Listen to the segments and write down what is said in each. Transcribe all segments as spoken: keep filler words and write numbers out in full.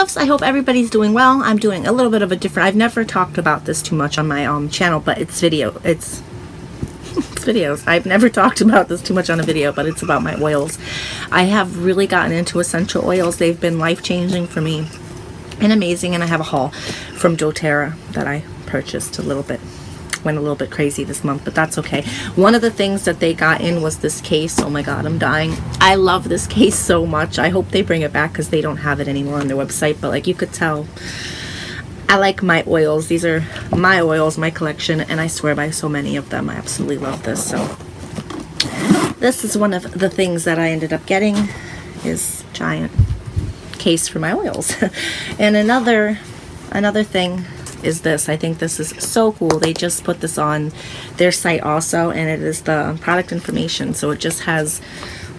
loves, I hope everybody's doing well. I'm doing a little bit of a different, I've never talked about this too much on my um, channel, but it's video, it's, it's videos. I've never talked about this too much on a video, but it's about my oils. I have really gotten into essential oils. They've been life-changing for me and amazing, and I have a haul from doTERRA that I purchased a little bit. Went a little bit crazy this month, but that's okay. One of the things that they got in was this case. Oh my god, I'm dying. I love this case so much. I hope they bring it back because they don't have it anymore on their website, but like you could tell, I like my oils. These are my oils, my collection, and I swear by so many of them. I absolutely love this. So this is one of the things that I ended up getting, is giant case for my oils. And another another thing is this. I think this is so cool. They just put this on their site also, and it is the product information, so it just has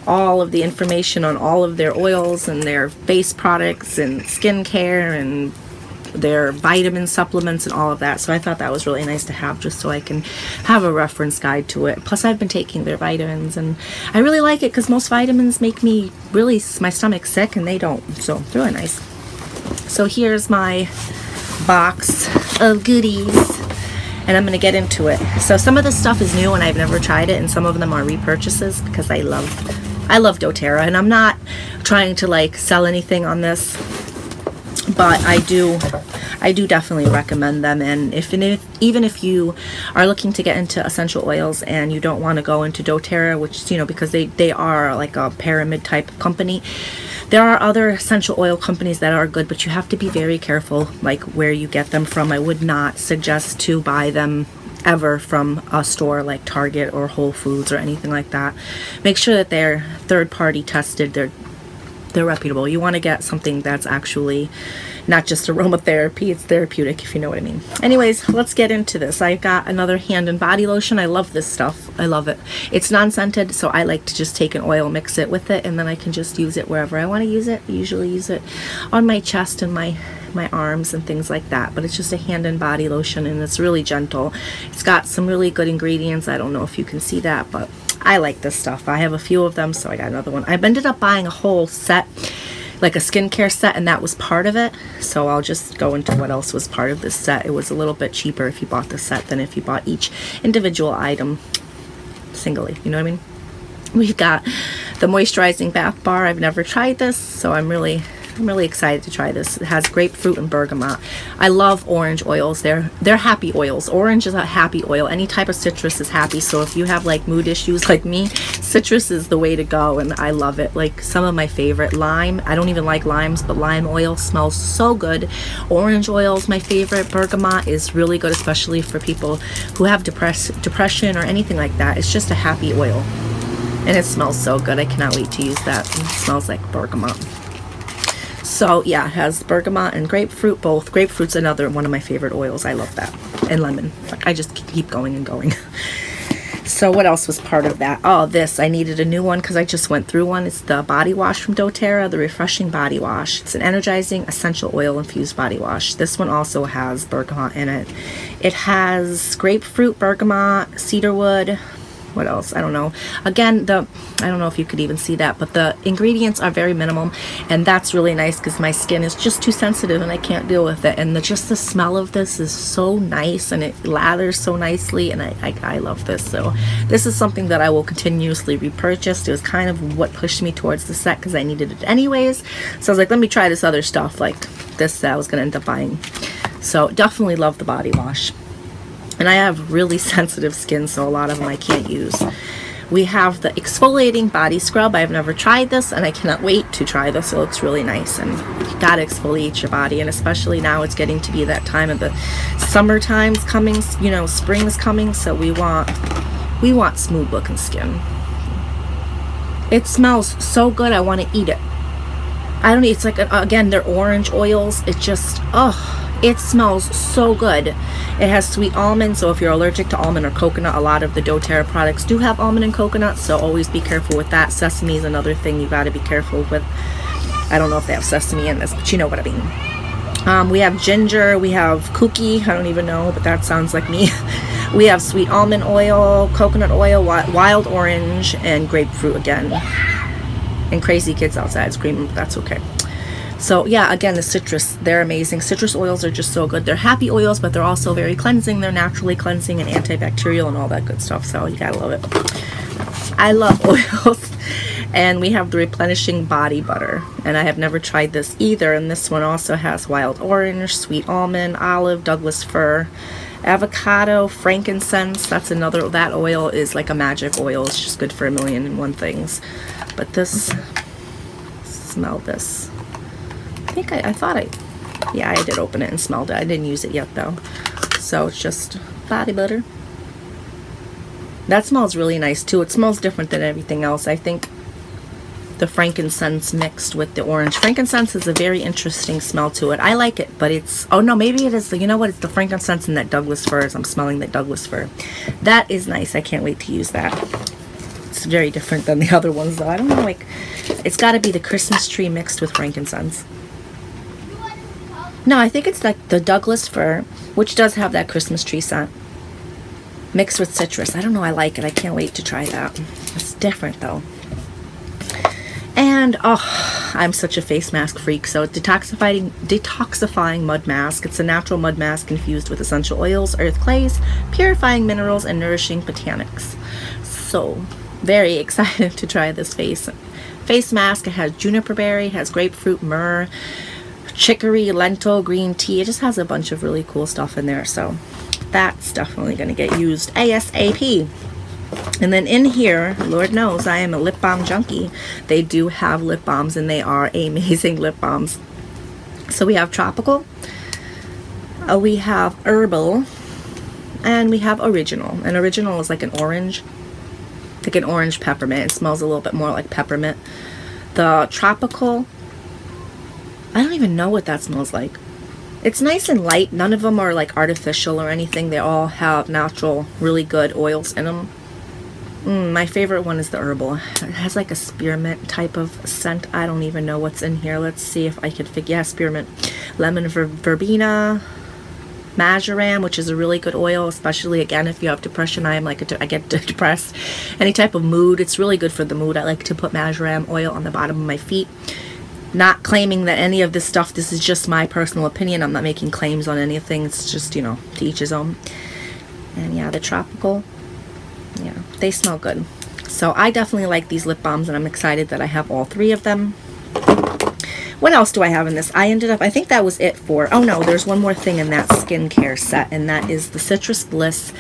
all of the information on all of their oils and their base products and skincare and their vitamin supplements and all of that. So I thought that was really nice to have, just so I can have a reference guide to it. Plus I've been taking their vitamins and I really like it because most vitamins make me really, my stomach sick, and they don't, so really nice. So here's my box of goodies, and I'm gonna get into it. So some of this stuff is new and I've never tried it, and some of them are repurchases because I love I love doTERRA, and I'm not trying to like sell anything on this, but I do I do definitely recommend them. And if, and if even if you are looking to get into essential oils and you don't want to go into doTERRA, which, you know, because they they are like a pyramid type company. There are other essential oil companies that are good, but you have to be very careful like where you get them from. I would not suggest to buy them ever from a store like Target or Whole Foods or anything like that. Make sure that they're third-party tested, they're they're reputable. You want to get something that's actually not just aromatherapy, it's therapeutic, if you know what I mean. Anyways, let's get into this. I've got another hand and body lotion. I love this stuff. I love it. It's non-scented, so I like to just take an oil, mix it with it, and then I can just use it wherever I want to use it. I usually use it on my chest and my my arms and things like that, but it's just a hand and body lotion, and it's really gentle. It's got some really good ingredients. I don't know if you can see that, but I like this stuff. I have a few of them, so I got another one. I've ended up buying a whole set, like a skincare set, and that was part of it. So I'll just go into what else was part of this set. It was a little bit cheaper if you bought the set than if you bought each individual item singly, you know what I mean? We've got the moisturizing bath bar. I've never tried this, so I'm really I'm really excited to try this. It has grapefruit and bergamot. I love orange oils. They're they're happy oils. Orange is a happy oil. Any type of citrus is happy. So if you have like mood issues like me, citrus is the way to go, and I love it. Like some of my favorite, lime. I don't even like limes, but lime oil smells so good. Orange oil is my favorite. Bergamot is really good, especially for people who have depress depression or anything like that. It's just a happy oil, and it smells so good. I cannot wait to use that. It smells like bergamot. So yeah, it has bergamot and grapefruit, both. Grapefruit's another one of my favorite oils. I love that. And lemon. Like, I just keep going and going. So what else was part of that? Oh, this. I needed a new one because I just went through one. It's the body wash from doTERRA, the refreshing body wash. It's an energizing essential oil infused body wash. This one also has bergamot in it. It has grapefruit, bergamot, cedarwood. What else? I don't know. Again, the I don't know if you could even see that, but the ingredients are very minimum, and that's really nice because my skin is just too sensitive and I can't deal with it. And the, just the smell of this is so nice, and it lathers so nicely, and I, I, I love this. So this is something that I will continuously repurchase. It was kind of what pushed me towards the set because I needed it anyways. So I was like, let me try this other stuff like this that I was going to end up buying. So definitely love the body wash. And I have really sensitive skin, so a lot of them I can't use. We have the exfoliating body scrub. I've never tried this, and I cannot wait to try this. It looks really nice, and you gotta exfoliate your body, and especially now it's getting to be that time of the summertime's coming, you know, spring's coming, so we want we want smooth looking skin. It smells so good, I want to eat it. I don't know, it's like, again, they're orange oils. It just, oh, it smells so good. It has sweet almond, so if you're allergic to almond or coconut, a lot of the doTERRA products do have almond and coconut, so always be careful with that. Sesame is another thing you gotta be careful with. I don't know if they have sesame in this, but you know what I mean. Um, we have ginger, we have kooky, I don't even know, but that sounds like me. We have sweet almond oil, coconut oil, wild orange, and grapefruit again. And crazy kids outside screaming, but that's okay. So yeah, again, the citrus, they're amazing. Citrus oils are just so good. They're happy oils, but they're also very cleansing. They're naturally cleansing and antibacterial and all that good stuff, so you gotta love it. I love oils. And we have the replenishing body butter, and I have never tried this either, and this one also has wild orange, sweet almond, olive, Douglas fir, avocado, frankincense. That's another, that oil is like a magic oil. It's just good for a million and one things. But this, smell this. I think I, I thought I, yeah, I did open it and smelled it. I didn't use it yet though. So it's just body butter. That smells really nice too. It smells different than everything else. I think the frankincense mixed with the orange. Frankincense is a very interesting smell to it. I like it, but it's, oh no, maybe it is, you know what, it's the frankincense and that Douglas fir. As I'm smelling that Douglas fir. That is nice. I can't wait to use that. It's very different than the other ones though. I don't know, like, it's gotta be the Christmas tree mixed with frankincense. No, I think it's like the Douglas fir, which does have that Christmas tree scent, mixed with citrus. I don't know, I like it. I can't wait to try that. It's different though. And oh, I'm such a face mask freak. So detoxifying, detoxifying mud mask. It's a natural mud mask infused with essential oils, earth clays, purifying minerals, and nourishing botanics. So very excited to try this face face mask. It has juniper berry, it has grapefruit, myrrh, chicory, lentil, green tea. It just has a bunch of really cool stuff in there, so that's definitely going to get used ASAP. And then in here, Lord knows I am a lip balm junkie. They do have lip balms, and they are amazing lip balms. So we have tropical, uh, we have herbal, and we have original. And original is like an orange, like an orange peppermint. It smells a little bit more like peppermint. The tropical, I don't even know what that smells like. It's nice and light. None of them are like artificial or anything. They all have natural, really good oils in them. Mm, my favorite one is the herbal. It has like a spearmint type of scent. I don't even know what's in here. Let's see if I could figure. Yeah, spearmint. Lemon ver verbena. Majoram, which is a really good oil, especially again if you have depression. I am like a de I get de depressed. Any type of mood. It's really good for the mood. I like to put majoram oil on the bottom of my feet. Not claiming that any of this stuff, this is just my personal opinion. I'm not making claims on anything. It's just, you know, to each his own. And yeah, the tropical, yeah, they smell good. So I definitely like these lip balms, and I'm excited that I have all three of them. What else do I have in this? I ended up, I think that was it for, oh no, there's one more thing in that skincare set, and that is the Citrus Bliss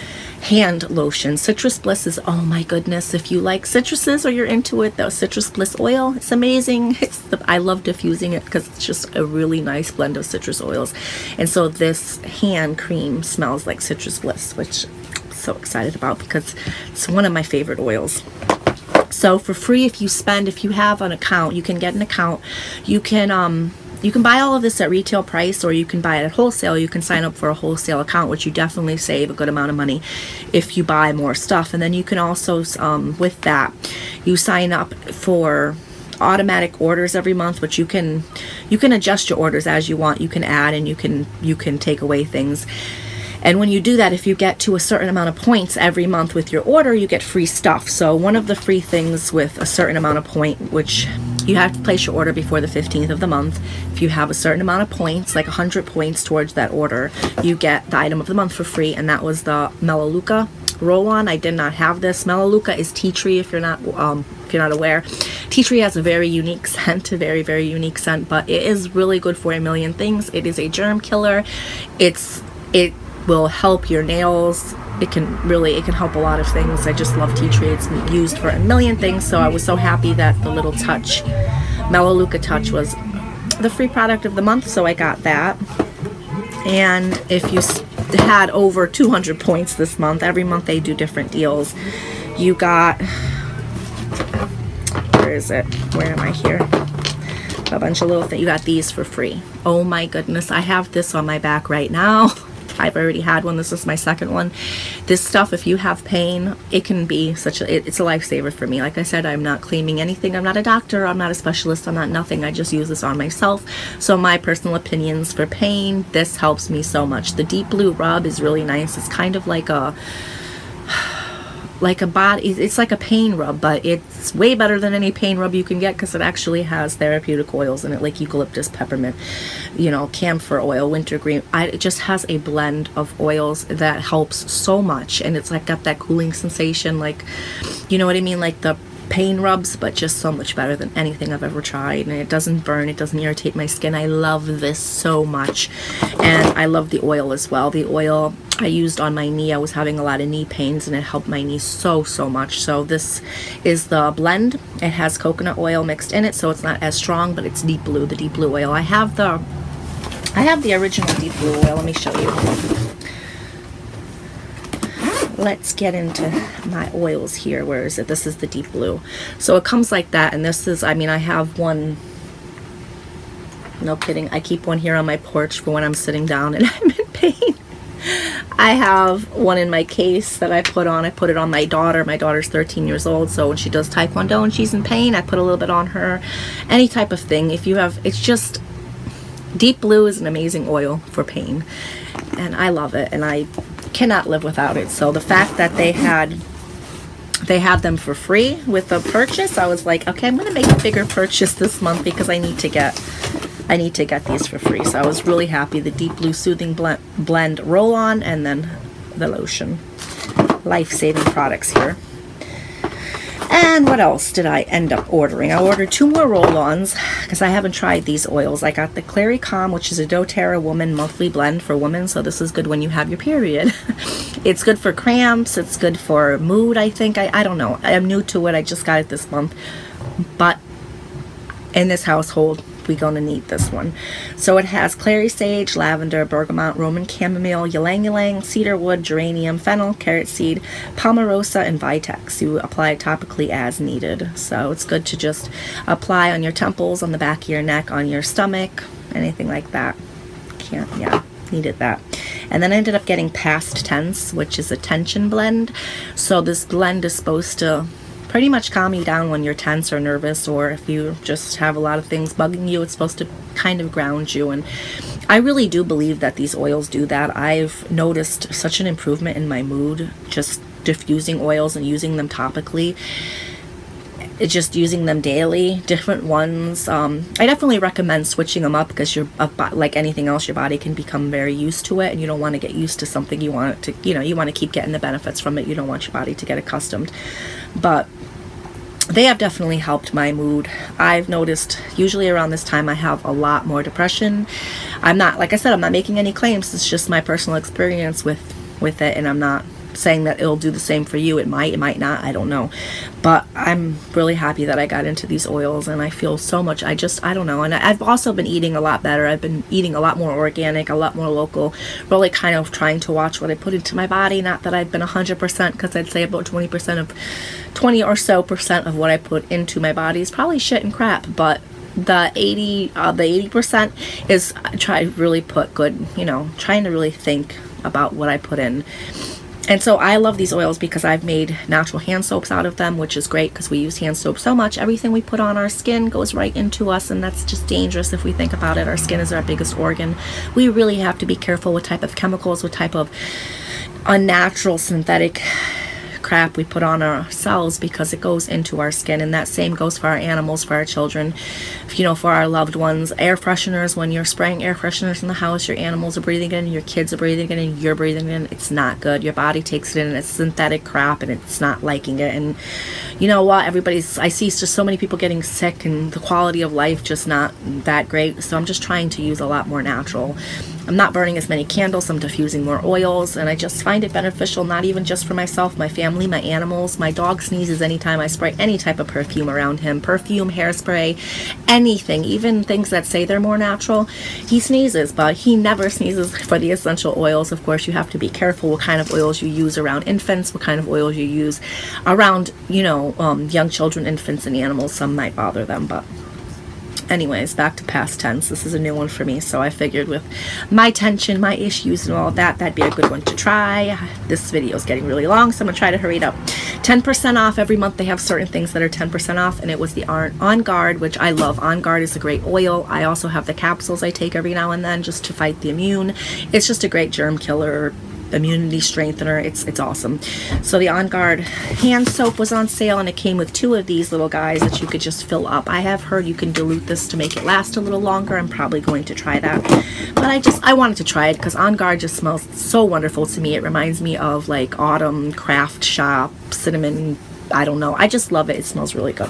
hand lotion. Citrus Bliss is, oh my goodness, if you like citruses or you're into it, the Citrus Bliss oil, it's amazing. It's the, I love diffusing it because it's just a really nice blend of citrus oils. And so this hand cream smells like Citrus Bliss, which I'm so excited about because it's one of my favorite oils. So for free, if you spend, if you have an account, you can get an account. You can um, you can buy all of this at retail price, or you can buy it at wholesale. You can sign up for a wholesale account, which you definitely save a good amount of money if you buy more stuff. And then you can also, um, with that, you sign up for automatic orders every month, which you can you can adjust your orders as you want. You can add and you can you can take away things. And when you do that, if you get to a certain amount of points every month with your order, you get free stuff. So one of the free things with a certain amount of point, which you have to place your order before the fifteenth of the month. If you have a certain amount of points, like one hundred points towards that order, you get the item of the month for free. And that was the Melaleuca roll-on. I did not have this. Melaleuca is tea tree, if you're not um, if you're not aware. Tea tree has a very unique scent, a very, very unique scent, but it is really good for a million things. It is a germ killer. It's, it will help your nails. It can really, it can help a lot of things. I just love tea tree. It's used for a million things, so I was so happy that the little touch, Melaleuca Touch, was the free product of the month, so I got that. And if you had over two hundred points this month, every month they do different deals. You got, where is it? Where am I here? A bunch of little things. You got these for free. Oh my goodness, I have this on my back right now. I've already had one. This is my second one. This stuff, if you have pain, it can be such a, it, it's a lifesaver for me. Like I said, I'm not claiming anything. I'm not a doctor. I'm not a specialist. I'm not nothing. I just use this on myself. So my personal opinions for pain, this helps me so much. The Deep Blue rub is really nice. It's kind of like a, like a body, it's like a pain rub, but it's way better than any pain rub you can get because it actually has therapeutic oils in it, like eucalyptus, peppermint, you know, camphor oil, wintergreen. I, it just has a blend of oils that helps so much, and it's like got that cooling sensation, like, you know what I mean, like the pain rubs, but just so much better than anything I've ever tried. And it doesn't burn, it doesn't irritate my skin. I love this so much, and I love the oil as well. The oil I used on my knee, I was having a lot of knee pains, and it helped my knee so so much. So this is the blend. It has coconut oil mixed in it, so it's not as strong, but it's Deep Blue, the Deep Blue oil. I have the I have the original Deep Blue oil. Let me show you. Let's get into my oils here. Where is it? This is the Deep Blue. So it comes like that, and this is, I mean, I have one, no kidding, I keep one here on my porch for when I'm sitting down and I'm in pain. I have one in my case that I put on. I put it on my daughter. My daughter's thirteen years old, so when she does Taekwondo and she's in pain, I put a little bit on her. Any type of thing. If you have, it's just, Deep Blue is an amazing oil for pain, and I love it, and I cannot live without it. So the fact that they had they had them for free with the purchase, I was like, okay, I'm gonna make a bigger purchase this month because I need to get I need to get these for free. So I was really happy. The Deep Blue Soothing Blend, blend Roll-On, and then the lotion. Life-saving products here. And what else did I end up ordering? I ordered two more roll-ons because I haven't tried these oils. I got the Clary Calm, which is a doTERRA Woman Monthly Blend for women. So this is good when you have your period. It's good for cramps. It's good for mood, I think. I, I don't know. I'm new to it. I just got it this month. But in this household, we're going to need this one. So it has clary sage, lavender, bergamot, Roman chamomile, ylang-ylang, cedarwood, geranium, fennel, carrot seed, palmarosa, and vitex. You apply it topically as needed. So it's good to just apply on your temples, on the back of your neck, on your stomach, anything like that. Can't, yeah, needed that. And then I ended up getting Past Tense, which is a tension blend. So this blend is supposed to pretty much calm you down when you're tense or nervous, or if you just have a lot of things bugging you. It's supposed to kind of ground you, and I really do believe that these oils do that. I've noticed such an improvement in my mood just diffusing oils and using them topically. It's just using them daily, different ones. um, I definitely recommend switching them up because you're like anything else, your body can become very used to it, and you don't want to get used to something. You want it to, you know, you want to keep getting the benefits from it. You don't want your body to get accustomed, but they have definitely helped my mood. I've noticed usually around this time I have a lot more depression. I'm not, like I said, I'm not making any claims. It's just my personal experience with with it, and I'm not saying that it'll do the same for you. It might, it might not, I don't know. But I'm really happy that I got into these oils, and I feel so much, I just, I don't know. And I've also been eating a lot better. I've been eating a lot more organic, a lot more local, really kind of trying to watch what I put into my body. Not that I've been one hundred percent, because I'd say about twenty percent of, twenty or so percent of what I put into my body is probably shit and crap, but the eighty percent is try really put good, you know, trying to really think about what I put in. And so I love these oils because I've made natural hand soaps out of them, which is great because we use hand soap so much. Everything we put on our skin goes right into us, and that's just dangerous if we think about it. Our skin is our biggest organ. We really have to be careful what type of chemicals, what type of unnatural synthetic crap we put on ourselves, because it goes into our skin. And that same goes for our animals, for our children, you know, for our loved ones. Air fresheners, when you're spraying air fresheners in the house, your animals are breathing in, your kids are breathing in, and you're breathing in. It's not good. Your body takes it in, and it's synthetic crap, and it's not liking it. And you know what, everybody's, I see just so many people getting sick, and the quality of life just not that great. So I'm just trying to use a lot more natural. I'm not burning as many candles, I'm diffusing more oils, and I just find it beneficial, not even just for myself, my family, my animals. My dog sneezes anytime I spray any type of perfume around him. Perfume, hairspray, anything, even things that say they're more natural. He sneezes, but he never sneezes for the essential oils. Of course, you have to be careful what kind of oils you use around infants, what kind of oils you use around, you know, um, young children, infants, and animals. Some might bother them, but anyways, back to Past Tense. This is a new one for me, so I figured with my tension, my issues, and all of that, that'd be a good one to try. This video is getting really long, so I'm going to try to hurry it up. ten percent off. Every month they have certain things that are ten percent off, and it was the On Guard, which I love. On Guard is a great oil. I also have the capsules I take every now and then just to fight the immune. It's just a great germ killer immunity strengthener. It's it's awesome. So the On Guard hand soap was on sale, and it came with two of these little guys that you could just fill up. I have heard you can dilute this to make it last a little longer. I'm probably going to try that. But I just, I wanted to try it because On Guard just smells so wonderful to me. It reminds me of like autumn, craft shop, cinnamon, I don't know. I just love it. It smells really good.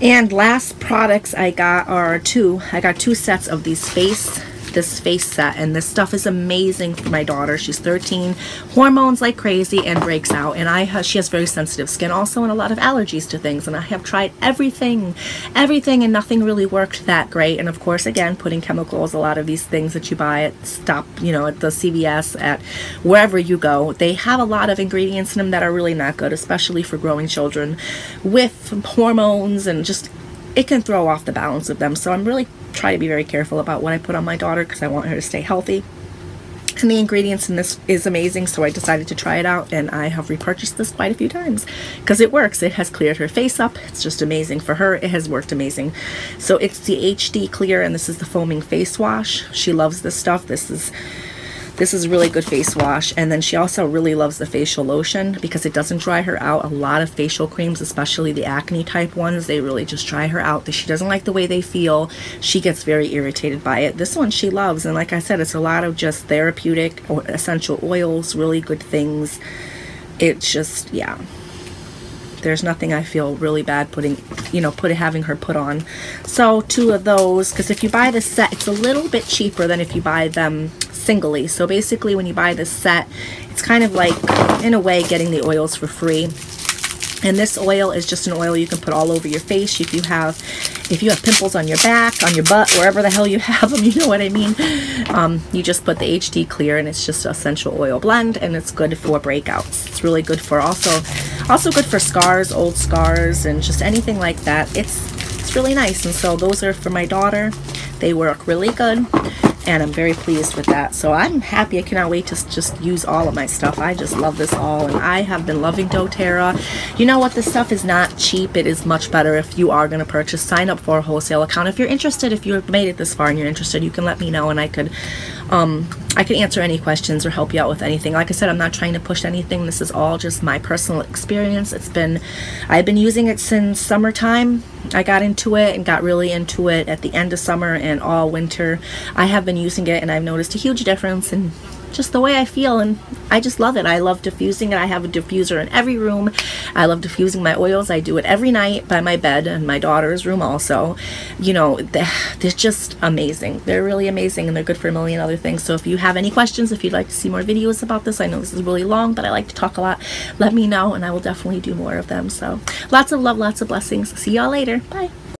And last products I got are two. I got two sets of these face, this face set, and this stuff is amazing for my daughter. She's thirteen, hormones like crazy, and breaks out. And I ha she has very sensitive skin also, and a lot of allergies to things. And I have tried everything, everything, and nothing really worked that great. And of course, again, putting chemicals, a lot of these things that you buy at stop, you know, at the C V S, at wherever you go, they have a lot of ingredients in them that are really not good, especially for growing children with hormones, and just it can throw off the balance of them. So I'm really try to be very careful about what I put on my daughter because I want her to stay healthy. And the ingredients in this is amazing, so I decided to try it out, and I have repurchased this quite a few times because it works. It has cleared her face up. It's just amazing for her. It has worked amazing. So it's the H D Clear, and this is the foaming face wash. She loves this stuff. This is This is really good face wash. And then she also really loves the facial lotion because it doesn't dry her out. A lot of facial creams, especially the acne type ones, they really just dry her out. She doesn't like the way they feel. She gets very irritated by it. This one she loves. And like I said, it's a lot of just therapeutic essential oils, really good things. It's just, yeah. There's nothing I feel really bad putting, you know, put having her put on. So two of those, because if you buy this set, it's a little bit cheaper than if you buy them singly. So basically when you buy this set, it's kind of like, in a way, getting the oils for free. And this oil is just an oil you can put all over your face. If you have, if you have pimples on your back, on your butt, wherever the hell you have them, you know what I mean. Um, you just put the H D Clear, and it's just an essential oil blend, and it's good for breakouts. It's really good for also, also good for scars, old scars, and just anything like that. It's it's really nice. And so those are for my daughter. They work really good, and I'm very pleased with that. So I'm happy. I cannot wait to just use all of my stuff. I just love this all, and I have been loving doTERRA. You know what? This stuff is not cheap. It is much better if you are going to purchase. Sign up for a wholesale account. If you're interested, if you've made it this far and you're interested, you can let me know, and I could um, I could answer any questions or help you out with anything. Like I said, I'm not trying to push anything. This is all just my personal experience. It's been, I've been using it since summertime. I got into it and got really into it at the end of summer and all winter. I have been using it, and I've noticed a huge difference in just the way I feel, and I just love it. I love diffusing it. I have a diffuser in every room. I love diffusing my oils. I do it every night by my bed and my daughter's room also. You know, they're just amazing. They're really amazing, and they're good for a million other things. So if you have any questions, if you'd like to see more videos about this, I know this is really long, but I like to talk a lot. Let me know, and I will definitely do more of them. So lots of love, lots of blessings. See y'all later. Bye.